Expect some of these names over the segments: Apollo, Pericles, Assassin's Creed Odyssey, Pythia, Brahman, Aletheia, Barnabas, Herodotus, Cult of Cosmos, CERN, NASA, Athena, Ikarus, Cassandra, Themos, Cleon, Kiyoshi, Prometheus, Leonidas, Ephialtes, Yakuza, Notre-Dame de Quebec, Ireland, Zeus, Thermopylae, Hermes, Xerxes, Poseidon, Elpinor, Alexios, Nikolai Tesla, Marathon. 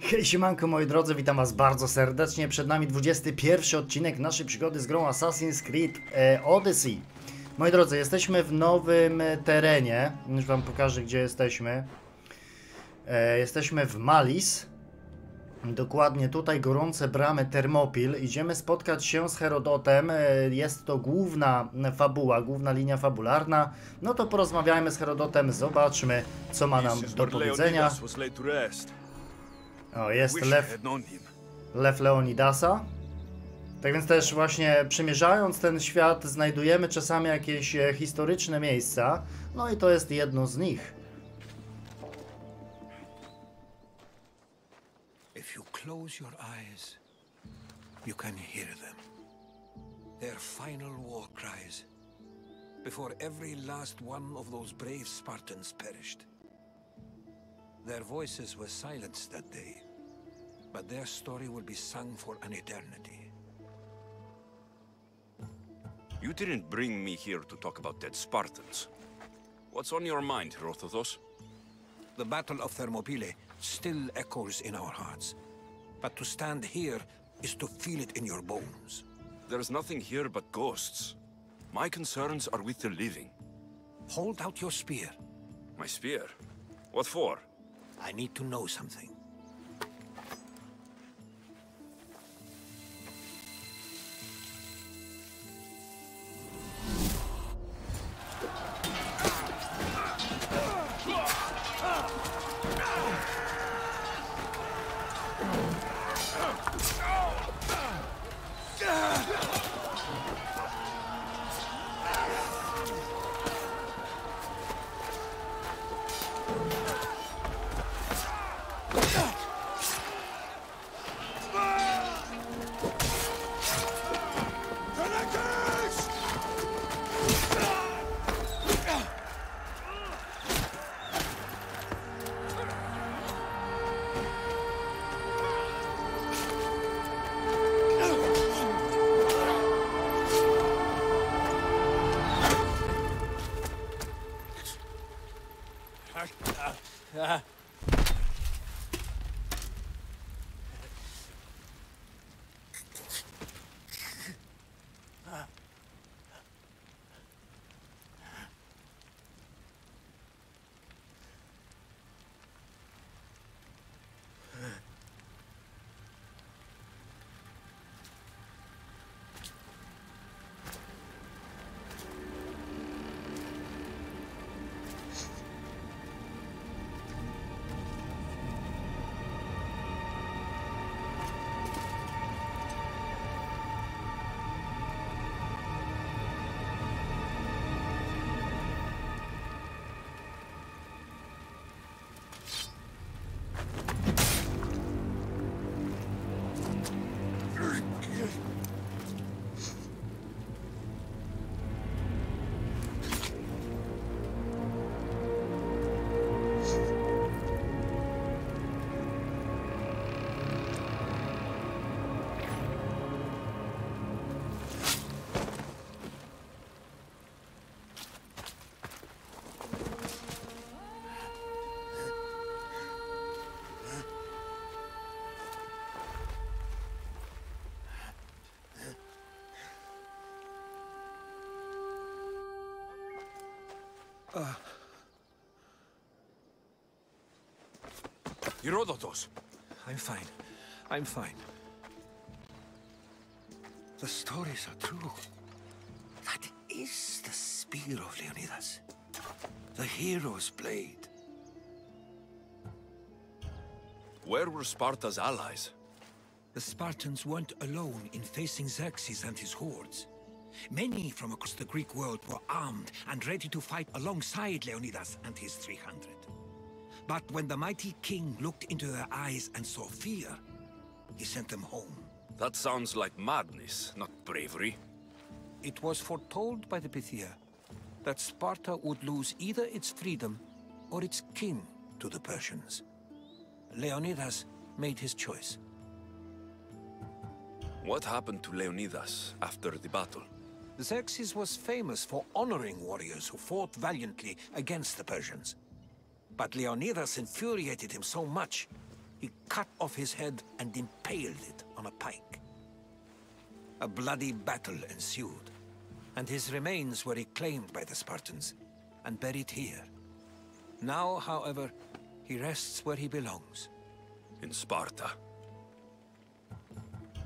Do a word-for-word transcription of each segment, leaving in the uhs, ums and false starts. Hej, siemanko moi drodzy, witam was bardzo serdecznie. Przed nami dwudziesty pierwszy odcinek naszej przygody z grą Assassin's Creed Odyssey. Moi drodzy, jesteśmy w nowym terenie. Już wam pokażę, gdzie jesteśmy. E, jesteśmy w Malis. Dokładnie tutaj, gorące bramy Thermopil. Idziemy spotkać się z Herodotem. Jest to główna fabuła, główna linia fabularna. No to porozmawiajmy z Herodotem, zobaczmy, co ma nam do powiedzenia. O, jest lew, lew Leonidasa. Tak więc też właśnie przemierzając ten świat znajdujemy czasami jakieś historyczne miejsca. No i to jest jedno z nich. Close your eyes, you can hear them. Their final war cries, before every last one of those brave Spartans perished. Their voices were silenced that day, but their story will be sung for an eternity. You didn't bring me here to talk about dead Spartans. What's on your mind, Herodotus? The Battle of Thermopylae still echoes in our hearts. But to stand here is to feel it in your bones. There's nothing here but ghosts. My concerns are with the living. Hold out your spear. My spear? What for? I need to know something. Uh. Herodotus! I'm fine. I'm fine. The stories are true. That is the spear of Leonidas. The hero's blade. Where were Sparta's allies? The Spartans weren't alone in facing Xerxes and his hordes. Many from across the Greek world were armed and ready to fight alongside Leonidas and his three hundred. But when the mighty king looked into their eyes and saw fear, he sent them home. That sounds like madness, not bravery. It was foretold by the Pythia that Sparta would lose either its freedom or its king to the Persians. Leonidas made his choice. What happened to Leonidas after the battle? Xerxes was famous for honoring warriors who fought valiantly against the Persians. But Leonidas infuriated him so much he cut off his head and impaled it on a pike. A bloody battle ensued, and his remains were reclaimed by the Spartans and buried here. Now, however, he rests where he belongs. In Sparta.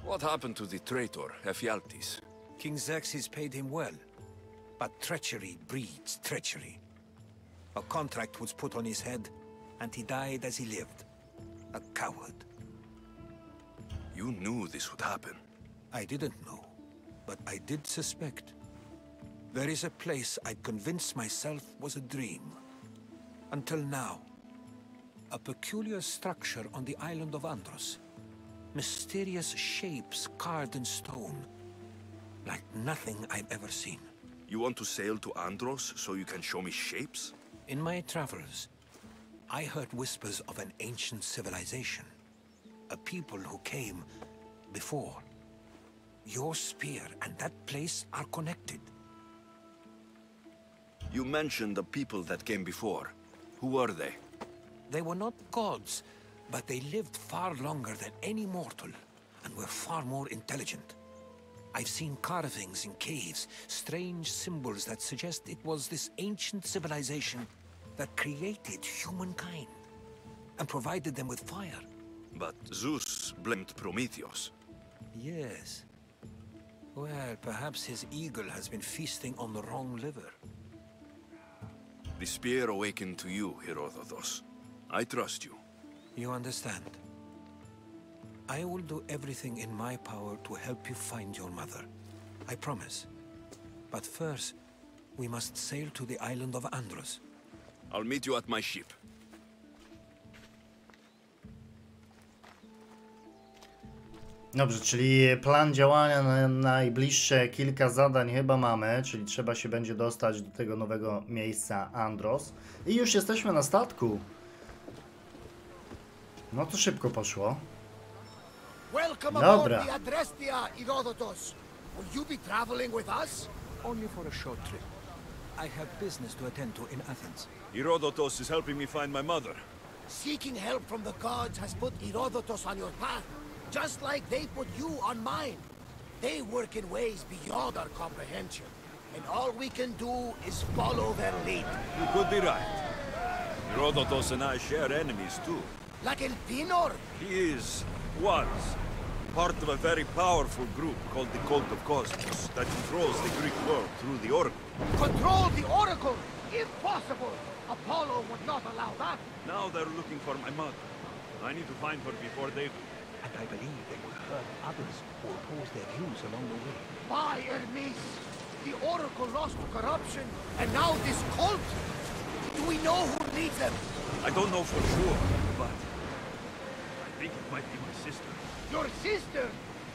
What happened to the traitor, Ephialtes? King Xerxes paid him well, but treachery breeds treachery. A contract was put on his head, and he died as he lived. A coward. You knew this would happen. I didn't know, but I did suspect. There is a place I convinced myself was a dream. Until now. A peculiar structure on the island of Andros. Mysterious shapes carved in stone. Like nothing I've ever seen. You want to sail to Andros so you can show me shapes? In my travels, I heard whispers of an ancient civilization. A people who came before. Your spear and that place are connected. You mentioned the people that came before. Who were they? They were not gods, but they lived far longer than any mortal, and were far more intelligent. I've seen carvings in caves, strange symbols that suggest it was this ancient civilization that created humankind, and provided them with fire. But Zeus blamed Prometheus. Yes. Well, perhaps his eagle has been feasting on the wrong liver. The spear awakened to you, Herodotus. I trust you. You understand. I will do everything in my power to help you find your mother. I promise. But first, we must sail to the island of Andros. I'll meet you at my ship. Dobrze, czyli plan działania na najbliższe kilka zadań chyba mamy, czyli trzeba się będzie dostać do tego nowego miejsca Andros. I już jesteśmy na statku. No to szybko poszło. Dobra. Only for a short trip. I have business to attend to in Athens. Herodotus is helping me find my mother. Seeking help from the gods has put Herodotus on your path. Just like they put you on mine. They work in ways beyond our comprehension. And all we can do is follow their lead. You could be right. Herodotus and I share enemies too. Like Elpinor? He is, was, part of a very powerful group called the Cult of Cosmos that controls the Greek world through the Oracle. Control the Oracle? Impossible! Apollo would not allow that. Now they're looking for my mother. I need to find her before they do. And I believe they will hurt others who oppose their views along the way. By Hermes! The Oracle lost to corruption, and now this cult? Do we know who leads them? I don't know for sure, but I think it might be my sister. Your sister?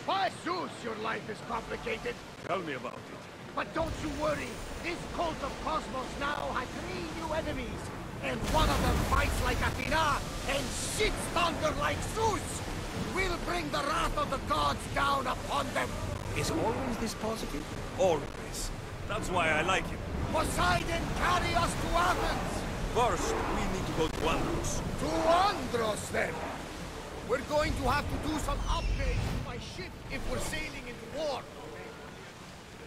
By Zeus, your life is complicated. Tell me about it. But don't you worry. This cult of Cosmos now has three new enemies. And one of them fights like Athena, and shits thunder like Zeus! We'll bring the wrath of the gods down upon them! Is always this positive? Always. That's why I like it. Poseidon, carry us to Athens! First, we need to go to Andros. To Andros, then! We're going to have to do some upgrades to my ship if we're sailing into war.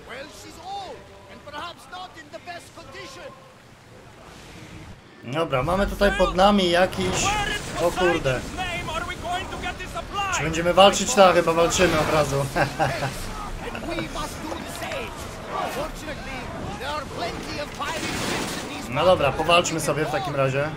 Well, she's old, and perhaps not in the best condition. Dobra, mamy tutaj pod nami jakiś... O kurde. Czy będziemy walczyć? Tak, chyba walczymy od razu. No dobra, powalczmy sobie w takim razie.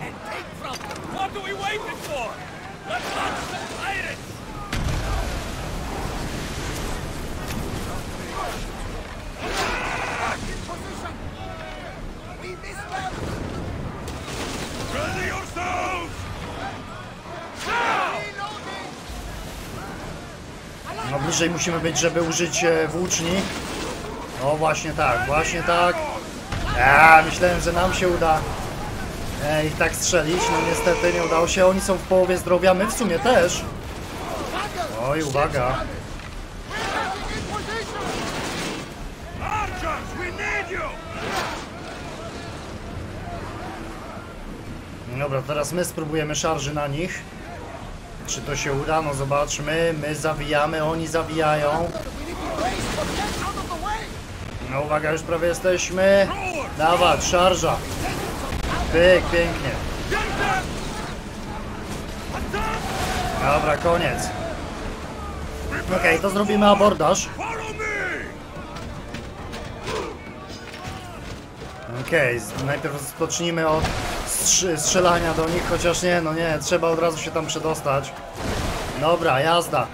No bliżej musimy być, żeby użyć włóczni. No właśnie tak, właśnie tak. A, myślałem, że nam się uda ich tak strzelić. No niestety nie udało się. Oni są w połowie zdrowia, my w sumie też. Oj, uwaga. Dobra, teraz my spróbujemy szarży na nich. Czy to się uda? No zobaczmy. My zawijamy, oni zawijają. No uwaga, już prawie jesteśmy. Dawaj, szarża. Pyk, pięknie. Dobra, koniec. Okej, okay, to zrobimy abordaż. Okej, okay, najpierw zacznijmy od strzelania do nich, chociaż nie, no nie, trzeba od razu się tam przedostać. Dobra, jazda.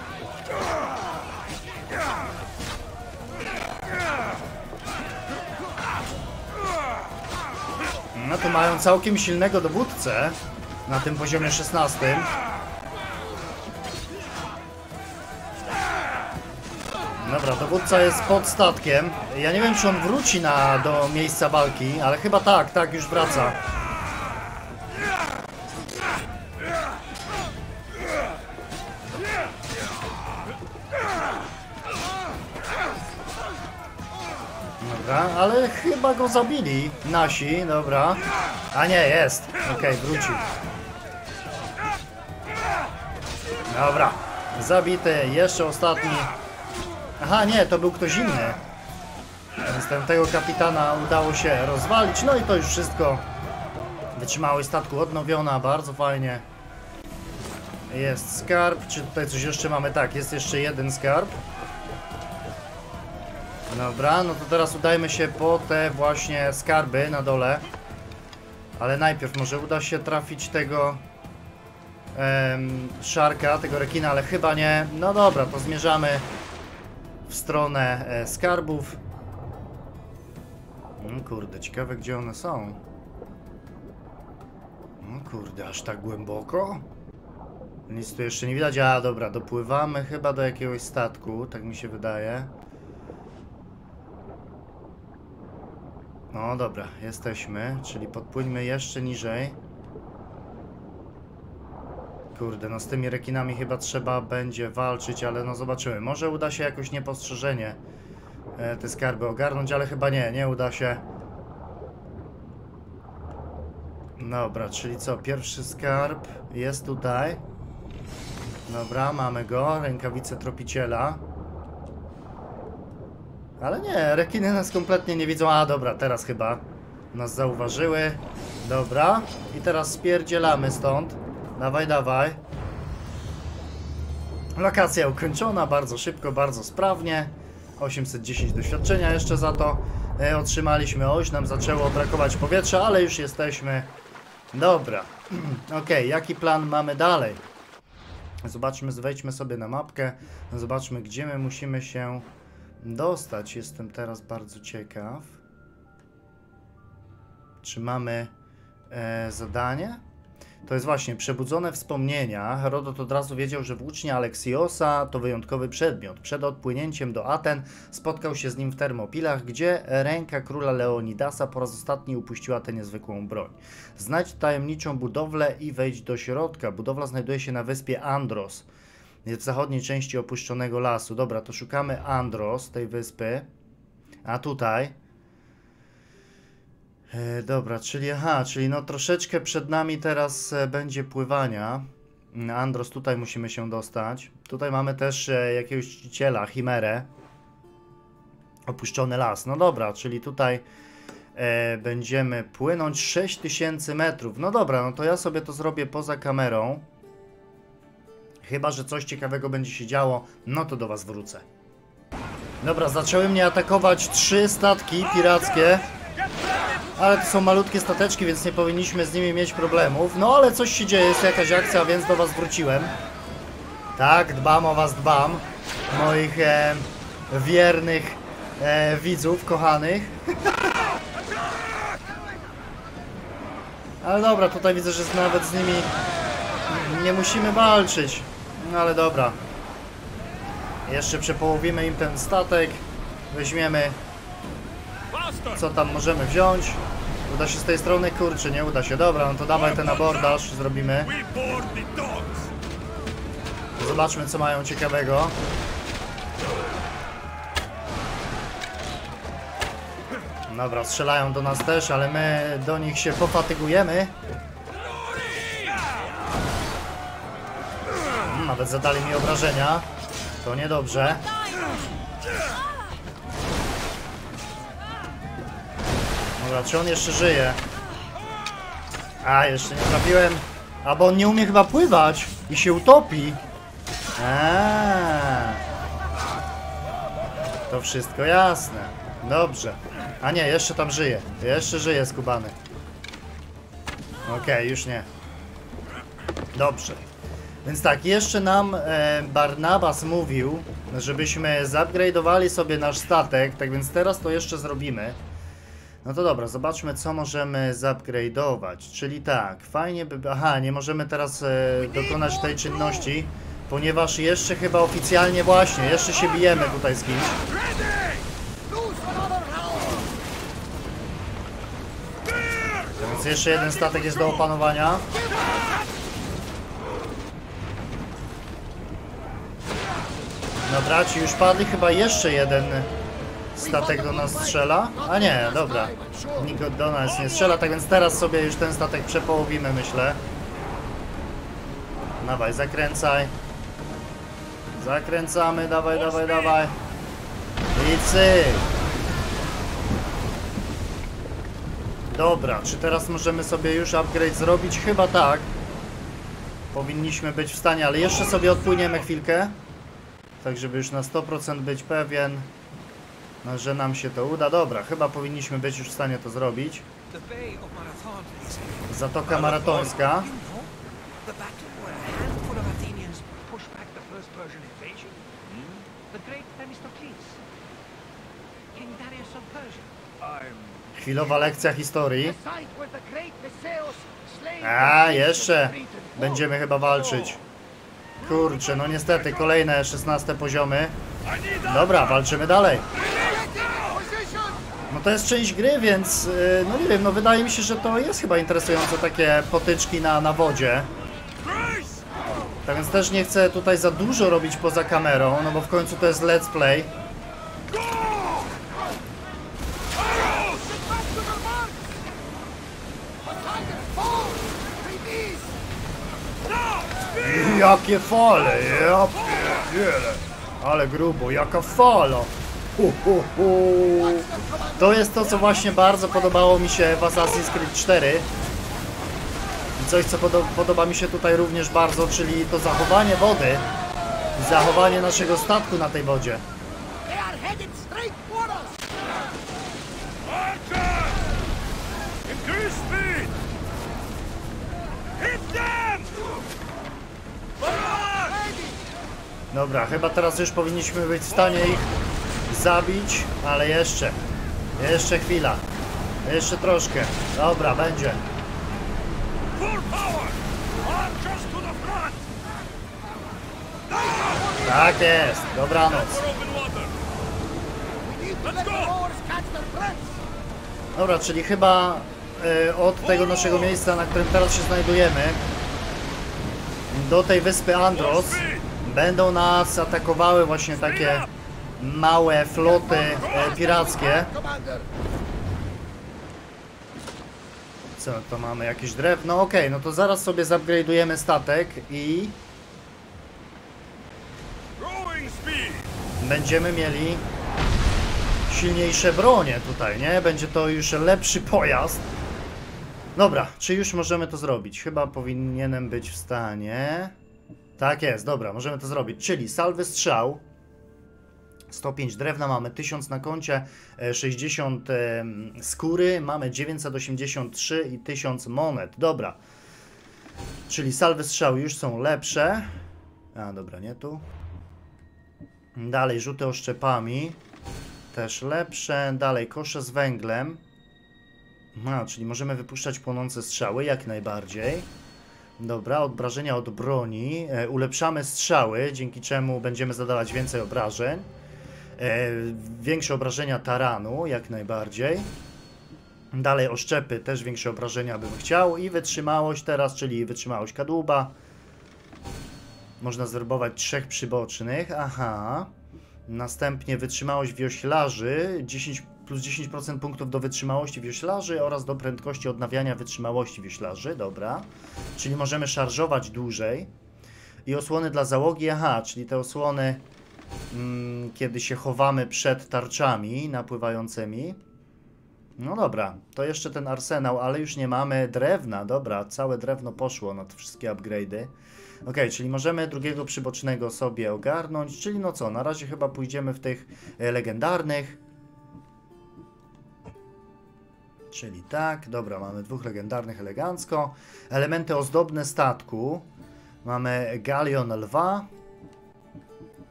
No tu mają całkiem silnego dowódcę na tym poziomie szesnastym. Dobra, dowódca jest pod statkiem. Ja nie wiem, czy on wróci na, do miejsca walki, ale chyba tak, tak, już wraca. Dobra, ale chyba go zabili nasi, dobra. A nie, jest. Okej, wrócił. Dobra, zabity, jeszcze ostatni. Aha, nie, to był ktoś inny. Więc tego kapitana udało się rozwalić. No i to już wszystko. Wytrzymałość statku odnowiona, bardzo fajnie. Jest skarb. Czy tutaj coś jeszcze mamy? Tak, jest jeszcze jeden skarb. Dobra, no to teraz udajmy się po te właśnie skarby na dole. Ale najpierw może uda się trafić tego... Em, szarka, tego rekina, ale chyba nie. No dobra, to zmierzamy... w stronę skarbów. No kurde, ciekawe gdzie one są. No kurde, aż tak głęboko? Nic tu jeszcze nie widać. A dobra, dopływamy chyba do jakiegoś statku, tak mi się wydaje. No dobra, jesteśmy, czyli podpłyńmy jeszcze niżej. Kurde, no z tymi rekinami chyba trzeba będzie walczyć, ale no zobaczymy. Może uda się jakoś niepostrzeżenie te skarby ogarnąć, ale chyba nie, nie uda się. Dobra, czyli co? Pierwszy skarb jest tutaj. Dobra, mamy go. Rękawice tropiciela. Ale nie, rekiny nas kompletnie nie widzą. A dobra, teraz chyba nas zauważyły. Dobra, i teraz spierdzielamy stąd. Dawaj, dawaj. Lokacja ukończona, bardzo szybko, bardzo sprawnie. osiemset dziesięć doświadczenia jeszcze za to e, otrzymaliśmy. Oś, nam zaczęło brakować powietrza, ale już jesteśmy. Dobra. Okej, okay, jaki plan mamy dalej? Zobaczmy, wejdźmy sobie na mapkę. Zobaczmy, gdzie my musimy się dostać. Jestem teraz bardzo ciekaw. Czy mamy e, zadanie? To jest właśnie przebudzone wspomnienia. Herodot od razu wiedział, że włócznia Aleksiosa to wyjątkowy przedmiot. Przed odpłynięciem do Aten spotkał się z nim w Termopilach, gdzie ręka króla Leonidasa po raz ostatni upuściła tę niezwykłą broń. Znajdź tajemniczą budowlę i wejdź do środka. Budowla znajduje się na wyspie Andros, w zachodniej części opuszczonego lasu. Dobra, to szukamy Andros, tej wyspy. A tutaj... Dobra, czyli aha, czyli no troszeczkę przed nami teraz będzie pływania. Andros, tutaj musimy się dostać. Tutaj mamy też jakiegoś czciciela, chimerę. Opuszczony las. No dobra, czyli tutaj e, będziemy płynąć sześć tysięcy metrów. No dobra, no to ja sobie to zrobię poza kamerą. Chyba że coś ciekawego będzie się działo, no to do was wrócę. Dobra, zaczęły mnie atakować trzy statki pirackie. Ale to są malutkie stateczki, więc nie powinniśmy z nimi mieć problemów. No ale coś się dzieje, jest jakaś akcja, więc do was wróciłem. Tak, dbam o was, dbam. Moich e, wiernych e, widzów, kochanych. Ale dobra, tutaj widzę, że nawet z nimi nie musimy walczyć. No ale dobra. Jeszcze przepołowimy im ten statek. Weźmiemy... Co tam możemy wziąć? Uda się z tej strony? Kurczę, nie uda się. Dobra, no to dawaj ten abordaż zrobimy. Zobaczmy, co mają ciekawego. Dobra, strzelają do nas też, ale my do nich się pofatygujemy. nawet zadali mi obrażenia. To niedobrze. Dobra, czy on jeszcze żyje? A, jeszcze nie trafiłem. A, bo on nie umie chyba pływać i się utopi. Eee. To wszystko jasne. Dobrze. A nie, jeszcze tam żyje. Jeszcze żyje skubany. Okej, okay, już nie. Dobrze. Więc tak, jeszcze nam e, Barnabas mówił, żebyśmy zupgrade'owali sobie nasz statek, tak więc teraz to jeszcze zrobimy. No to dobra, zobaczmy co możemy zupgrade'ować, czyli tak, fajnie by... Aha, nie możemy teraz e, dokonać tej czynności, ponieważ jeszcze chyba oficjalnie właśnie, jeszcze się bijemy tutaj z kimś. Więc jeszcze jeden statek jest do opanowania. Dobra, ci już padli, chyba jeszcze jeden statek do nas strzela. A nie, dobra, nikt do nas nie strzela, tak więc teraz sobie już ten statek przepołowimy, myślę. Dawaj, zakręcaj. Zakręcamy, dawaj, dawaj, dawaj. I cyk. Dobra, czy teraz możemy sobie już upgrade zrobić? Chyba tak. Powinniśmy być w stanie, ale jeszcze sobie odpłyniemy chwilkę. Tak, żeby już na sto procent być pewien, że nam się to uda. Dobra, chyba powinniśmy być już w stanie to zrobić. Zatoka Maratońska. Chwilowa lekcja historii. A, jeszcze będziemy chyba walczyć. Kurczę, no niestety, kolejne szesnaste poziomy. Dobra, walczymy dalej. No to jest część gry, więc no nie wiem, no wydaje mi się, że to jest chyba interesujące, takie potyczki na, na wodzie. Tak więc też nie chcę tutaj za dużo robić poza kamerą, no bo w końcu to jest let's play. Jakie fale, ja pierdziele. Ale grubo, jaka fala. Hu, hu, hu. To jest to, co właśnie bardzo podobało mi się w Assassin's Creed cztery. I coś, co podo podoba mi się tutaj również bardzo, czyli to zachowanie wody. Zachowanie naszego statku na tej wodzie. Dobra, chyba teraz już powinniśmy być w stanie ich zabić, ale jeszcze, jeszcze chwila, jeszcze troszkę, dobra, będzie. Tak jest, dobranoc. Dobra, czyli chyba y, od tego naszego miejsca, na którym teraz się znajdujemy, do tej wyspy Andros, będą nas atakowały właśnie takie małe floty e, pirackie. Co to mamy? Jakieś drewno? Okej, okay, no to zaraz sobie zupgrade'ujemy statek i... będziemy mieli silniejsze bronie tutaj, nie? Będzie to już lepszy pojazd. Dobra, czy już możemy to zrobić? Chyba powinienem być w stanie... Tak jest, dobra, możemy to zrobić, czyli salwy strzał, sto pięć drewna, mamy tysiąc na koncie, sześćdziesiąt skóry, mamy dziewięćset osiemdziesiąt trzy i tysiąc monet, dobra. Czyli salwy strzał już są lepsze, a dobra, nie tu. Dalej rzuty oszczepami, też lepsze, dalej kosze z węglem, a, czyli możemy wypuszczać płonące strzały jak najbardziej. Dobra, obrażenia od broni, e, ulepszamy strzały, dzięki czemu będziemy zadawać więcej obrażeń, e, większe obrażenia taranu, jak najbardziej. Dalej oszczepy, też większe obrażenia bym chciał i wytrzymałość teraz, czyli wytrzymałość kadłuba. Można zwerbować trzech przybocznych, aha. Następnie wytrzymałość wioślarzy, dziesięć plus dziesięć procent punktów do wytrzymałości wioślarzy oraz do prędkości odnawiania wytrzymałości wioślarzy, dobra. Czyli możemy szarżować dłużej. I osłony dla załogi, aha, czyli te osłony, mm, kiedy się chowamy przed tarczami napływającymi. No dobra, to jeszcze ten arsenał, ale już nie mamy drewna, dobra, całe drewno poszło na te wszystkie upgrade'y. Ok, czyli możemy drugiego przybocznego sobie ogarnąć, czyli no co, na razie chyba pójdziemy w tych legendarnych. Czyli tak, dobra, mamy dwóch legendarnych elegancko. Elementy ozdobne statku. Mamy galion lwa.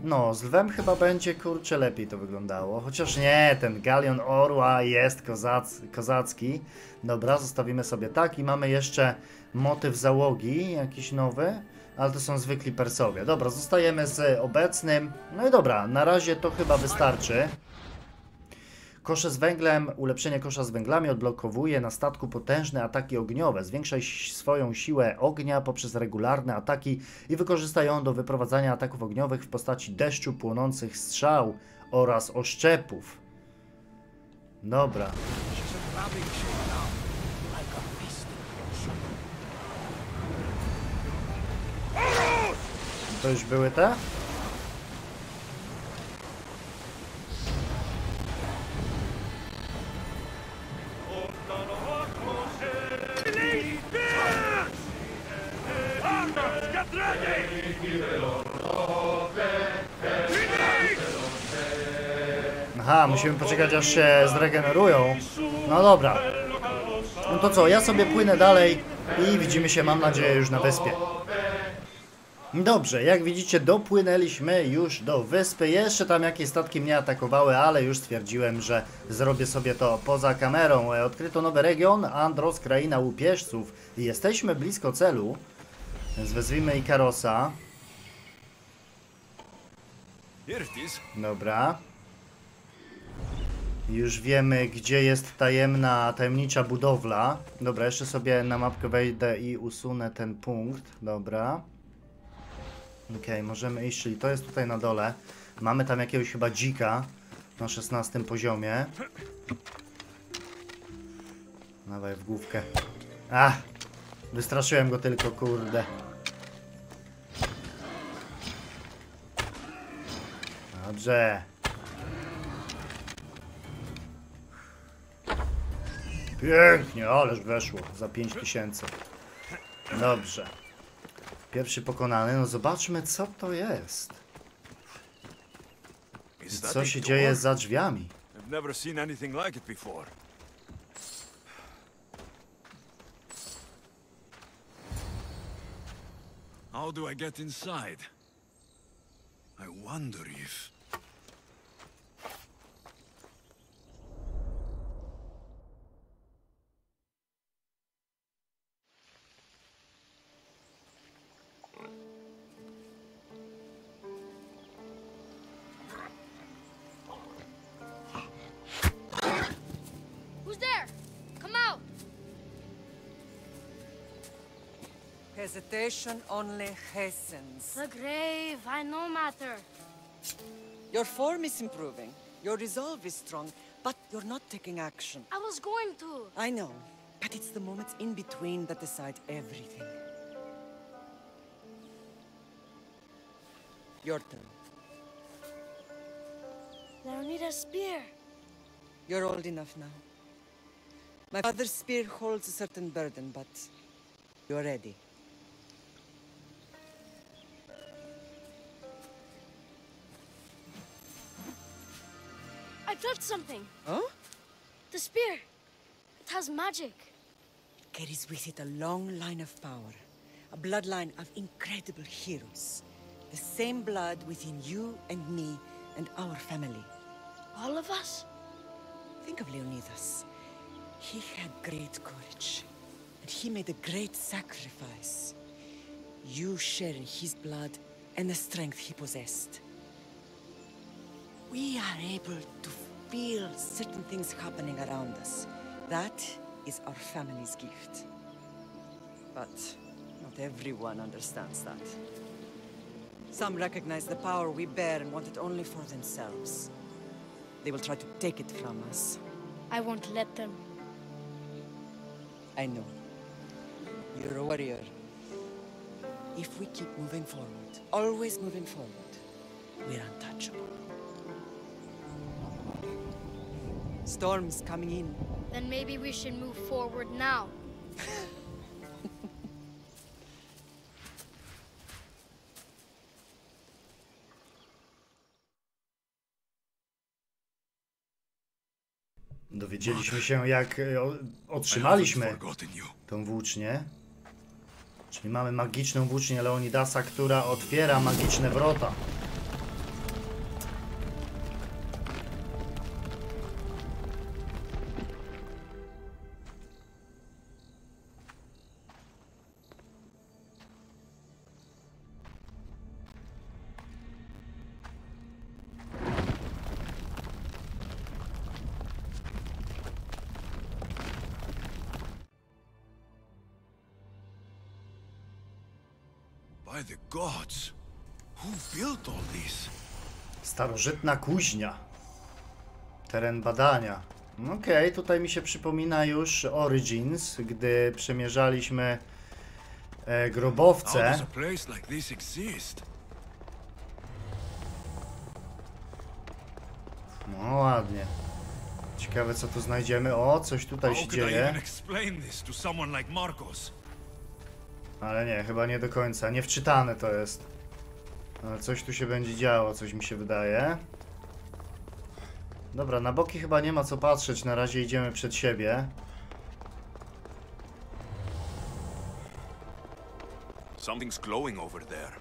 No, z lwem chyba będzie, kurczę, lepiej to wyglądało. Chociaż nie, ten galion orła jest kozac, kozacki. Dobra, zostawimy sobie tak. I mamy jeszcze motyw załogi, jakiś nowy. Ale to są zwykli Persowie. Dobra, zostajemy z obecnym. No i dobra, na razie to chyba wystarczy. Kosze z węglem, ulepszenie kosza z węglami odblokowuje na statku potężne ataki ogniowe. Zwiększaj swoją siłę ognia poprzez regularne ataki i wykorzystaj ją do wyprowadzania ataków ogniowych w postaci deszczu, płonących strzał oraz oszczepów. Dobra. To już były te? Aha, musimy poczekać, aż się zregenerują. No dobra. No to co, ja sobie płynę dalej i widzimy się, mam nadzieję, już na wyspie. Dobrze, jak widzicie, dopłynęliśmy już do wyspy. Jeszcze tam jakieś statki mnie atakowały, ale już stwierdziłem, że zrobię sobie to poza kamerą. Odkryto nowy region, Andros, kraina łupieżców. Jesteśmy blisko celu, więc wezwijmy Ikarosa. Dobra. Już wiemy, gdzie jest tajemna, tajemnicza budowla. Dobra, jeszcze sobie na mapkę wejdę i usunę ten punkt. Dobra. Ok, możemy iść, czyli to jest tutaj na dole. Mamy tam jakiegoś chyba dzika na szesnastym poziomie. Dawaj w główkę. Ach! Wystraszyłem go tylko, kurde. Dobrze. Pięknie, ależ weszło za pięć tysięcy. Dobrze. Pierwszy pokonany. No zobaczmy, co to jest. I co się dzieje za drzwiami? How do I get inside? I wonder if... Who's there? Come out! Hesitation only hastens. The grave, I no matter. Your form is improving. Your resolve is strong, but you're not taking action. I was going to. I know, but it's the moments in between that decide everything. Your turn. Leonidas' spear. You're old enough now. My father's spear holds a certain burden, but you're ready. I touched something. Huh? The spear. It has magic. It carries with it a long line of power. A bloodline of incredible heroes. The same blood within you and me and our family. All of us? Think of Leonidas. He had great courage. And he made a great sacrifice. You share in his blood and the strength he possessed. We are able to feel certain things happening around us. That is our family's gift. But not everyone understands that. Some recognize the power we bear and want it only for themselves. They will try to take it from us. I won't let them. I know. You're a warrior. If we keep moving forward, always moving forward, we're untouchable. Storm's coming in. Then maybe we should move forward now. Dowiedzieliśmy się, jak otrzymaliśmy tą włócznię. Czyli mamy magiczną włócznię Leonidasa, która otwiera magiczne wrota. Starożytna kuźnia. Teren badania. Okej, okay, tutaj mi się przypomina już Origins, gdy przemierzaliśmy e, grobowce. No ładnie. Ciekawe, co tu znajdziemy. O, coś tutaj się dzieje. Ale nie, chyba nie do końca. Niewczytane to jest. Ale coś tu się będzie działo, coś mi się wydaje. Dobra, na boki chyba nie ma co patrzeć, na razie idziemy przed siebie. Something's glowing over there.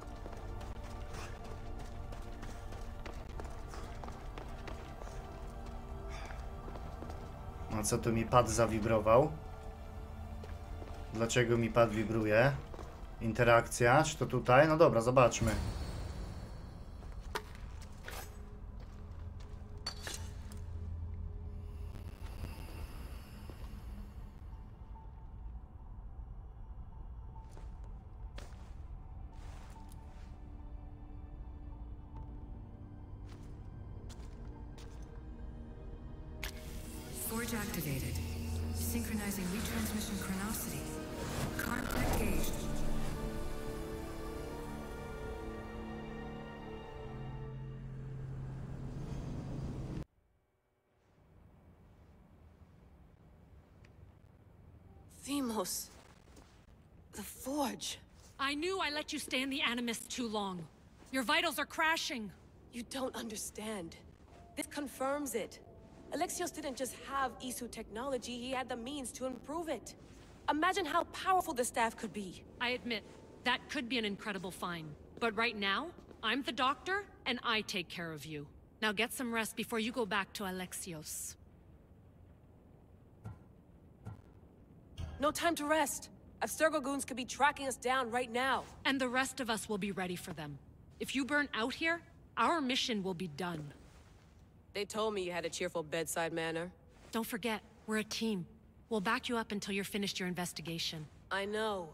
A co tu mi pad zawibrował? Dlaczego mi pad wibruje? Interakcja, czy to tutaj? No dobra, zobaczmy. Themos, the forge. I knew I let you stay in the Animus too long. Your vitals are crashing. You don't understand. This confirms it. Alexios didn't just have I S U technology, he had the means to improve it. Imagine how powerful the staff could be. I admit, that could be an incredible find. But right now, I'm the doctor, and I take care of you. Now get some rest before you go back to Alexios. No time to rest. Abstergo goons could be tracking us down right now. And the rest of us will be ready for them. If you burn out here, our mission will be done. They told me you had a cheerful bedside manner. Don't forget, we're a team. We'll back you up until you're finished your investigation. I know.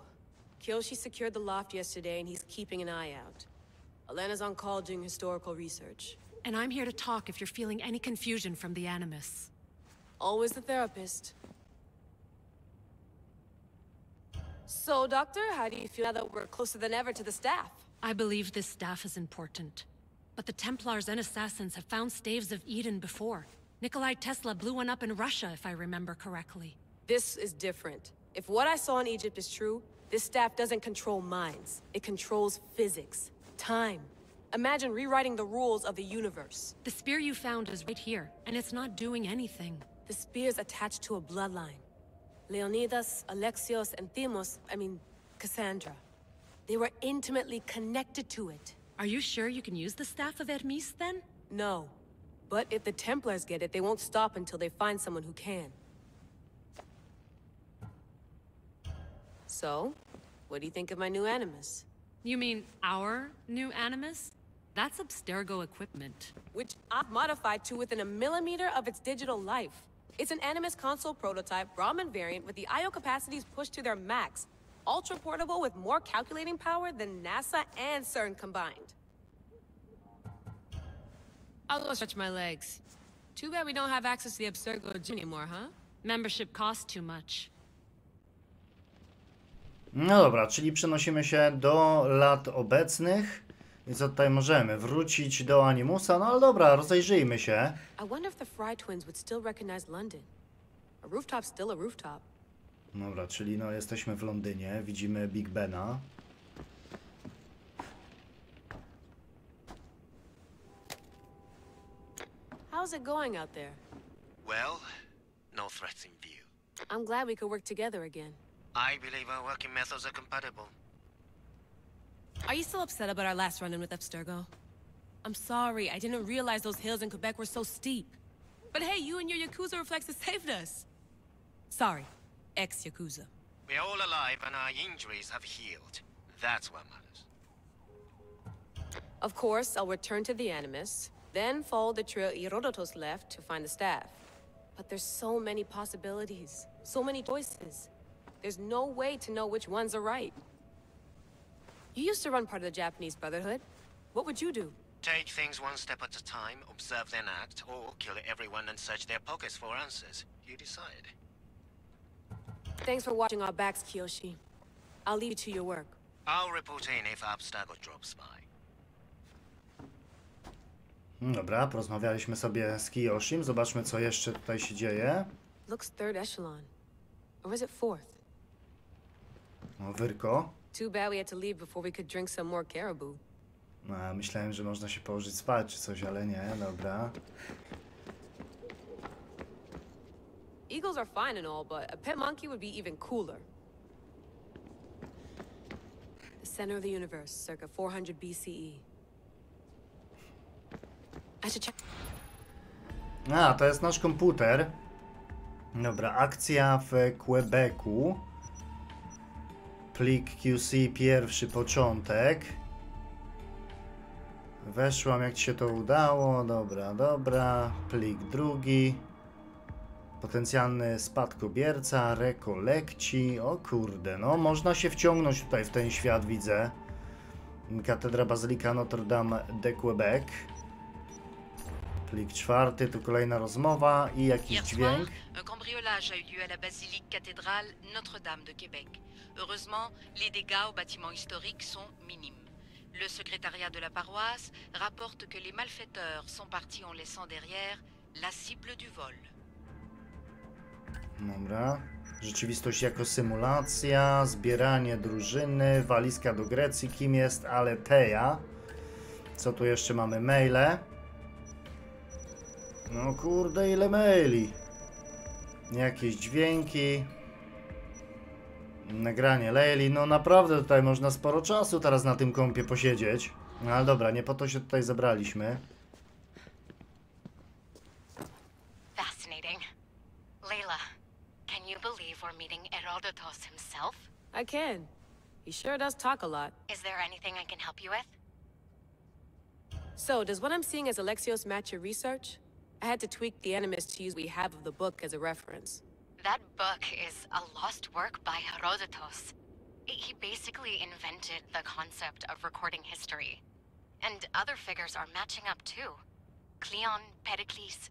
Kiyoshi secured the loft yesterday and he's keeping an eye out. Elena's on call doing historical research. And I'm here to talk if you're feeling any confusion from the Animus. Always the therapist. So, Doctor, how do you feel now that we're closer than ever to the staff? I believe this staff is important. But the Templars and Assassins have found staves of Eden before. Nikolai Tesla blew one up in Russia, if I remember correctly. This is different. If what I saw in Egypt is true, this staff doesn't control minds. It controls physics. Time. Imagine rewriting the rules of the universe. The spear you found is right here, and it's not doing anything. The spear's attached to a bloodline. Leonidas, Alexios, and Themos, I mean, Cassandra. They were intimately connected to it. Are you sure you can use the Staff of Hermes, then? No. But if the Templars get it, they won't stop until they find someone who can. So, what do you think of my new Animus? You mean, our new Animus? That's Abstergo equipment. Which I've modified to within a millimeter of its digital life. It's an Animus console prototype, Brahman variant, with the I O capacities pushed to their max. Ultra-portable with more calculating power than NASA and CERN combined. I'll go stretch my legs. Too bad we don't have access to the Abstergo gym anymore, huh? Membership costs too much. No dobra, czyli przenosimy się do lat obecnych. I co tutaj możemy? Wrócić do Animusa? No ale dobra, rozejrzyjmy się. Dobra, czyli no jesteśmy w Londynie, widzimy Big Bena. How's it going out there? Well, no threats in view. I'm glad we could work together again. I believe our working methods are compatible. Are you still upset about our last run-in with Abstergo? I'm sorry, I didn't realize those hills in Quebec were so steep. But hey, you and your Yakuza reflexes saved us. Sorry, ex-Yakuza. We're all alive and our injuries have healed. That's what matters. Of course, I'll return to the Animus, then follow the trail Herodotus left to find the staff. But there's so many possibilities, so many choices. There's no way to know which ones are right. You used to run part of the Japanese Brotherhood. What would you do? Take things one step at a time, observe then act, or kill everyone and search their pockets for answers. You decide. Thanks for watching our backs, Kiyoshi. I'll leave you to your work. I'll report in if Abstergo drops by. Dobra, porozmawialiśmy sobie z Kiyoshim. Zobaczmy, co jeszcze tutaj się dzieje. Looks third echelon. Or is it fourth? No, wyrko. Too bad we had to leave before we could drink some more caribou. No, myślałem, że można się położyć spać czy coś, ale nie, dobra. Eagles are fine and all, but a pet monkey would be even cooler. The center of the universe, circa four hundred B C E. I should check. A, to jest nasz komputer. Dobra, akcja w Quebecu. Plik Q C, pierwszy początek. Weszłam, jak ci się to udało. Dobra, dobra. Plik drugi. Potencjalny spadkobierca, rekolekci. O kurde, no można się wciągnąć tutaj w ten świat, widzę. Katedra Bazylika Notre-Dame de Quebec. Plik czwarty, tu kolejna rozmowa i jakiś dźwięk. Un cambriolage a eu lieu à la basilique cathédrale Notre-Dame de Québec. Heureusement, les dégâts au bâtiment historique sont minimes. Le secrétariat de la paroisse rapporte que les malfaiteurs sont partis en laissant derrière la cible du vol. Dobra. Rzeczywistość jako symulacja, zbieranie drużyny, walizka do Grecji, kim jest Aletheia. Co tu jeszcze mamy? Maile. No kurde, ile maili. Jakieś dźwięki. Nagranie Leili, no naprawdę tutaj można sporo czasu teraz na tym kompie posiedzieć. No ale dobra, nie po to się tutaj zebraliśmy. Fascinating. Leila, can you believe we're meeting Herodotus himself? I can. He sure does talk a lot. Is there anything I can help you with? So, does what I'm seeing as Alexios match your research? I had to tweak the animus to use what we have of the book as a reference. That book is a lost work by Herodotus. He basically invented the concept of recording history. And other figures are matching up too. Cleon, Pericles.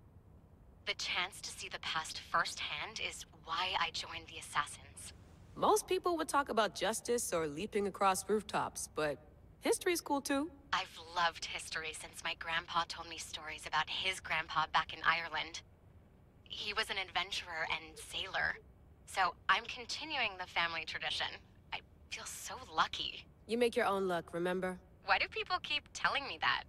The chance to see the past firsthand is why I joined the Assassins. Most people would talk about justice or leaping across rooftops, but history's cool too. I've loved history since my grandpa told me stories about his grandpa back in Ireland. He was an adventurer and sailor, so I'm continuing the family tradition. I feel so lucky. You make your own luck, remember? Why do people keep telling me that?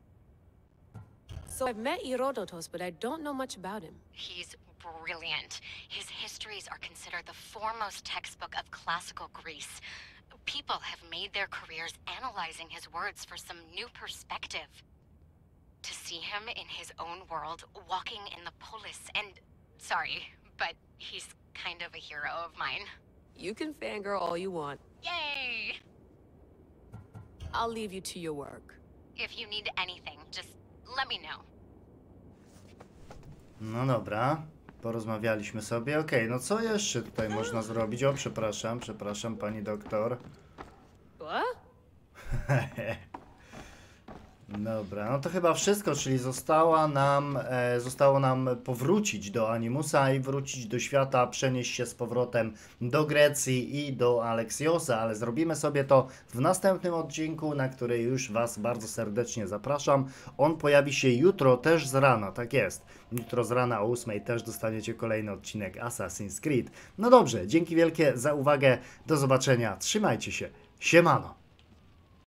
So I've met Herodotus, but I don't know much about him. He's brilliant. His histories are considered the foremost textbook of classical Greece. People have made their careers analyzing his words for some new perspective. To see him in his own world, walking in the polis and... Sorry, but he's kind of a hero of mine. You can fangirl all you want. Yay! I'll leave you to your work. If you need anything, just let me know. No dobra, porozmawialiśmy sobie. Okej, okay, no co jeszcze tutaj można zrobić? O, przepraszam, przepraszam, pani doktor. What? Dobra, no to chyba wszystko, czyli została nam, e, zostało nam powrócić do Animusa i wrócić do świata, przenieść się z powrotem do Grecji i do Aleksjosa, ale zrobimy sobie to w następnym odcinku, na który już Was bardzo serdecznie zapraszam. On pojawi się jutro też z rana, tak jest. Jutro z rana o ósmej też dostaniecie kolejny odcinek Assassin's Creed. No dobrze, dzięki wielkie za uwagę, do zobaczenia, trzymajcie się, siemano!